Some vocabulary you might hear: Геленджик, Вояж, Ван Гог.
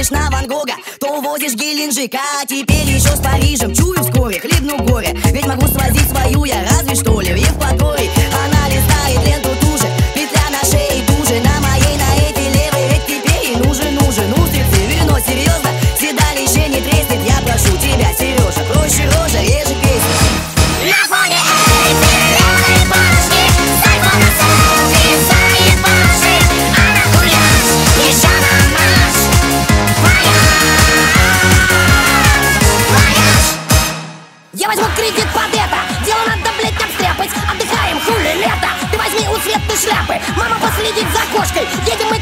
едешь на Ван Гога, то увозишь Геленджик. А теперь еще с Парижем, чую вскоре хлебну горе. Ведь могу свозить свою я, разве что ли, и в покое. Она листает ленту ту же, петля на шее туже. На моей, на этой левой, ведь теперь и нужен устрицы, вино, серьезно. Седалище не треснет, я прошу тебя, Сережа, проще рожа, реже песни. На фоне этой белой башни, сальвана зависает башни. Она гуляш, еще на наш вояж. Я возьму кредит под это, дело надо, блядь, обстряпать. Отдыхаем, хули лето, ты возьми у Светы шляпы. Мама последит за кошкой, едем мы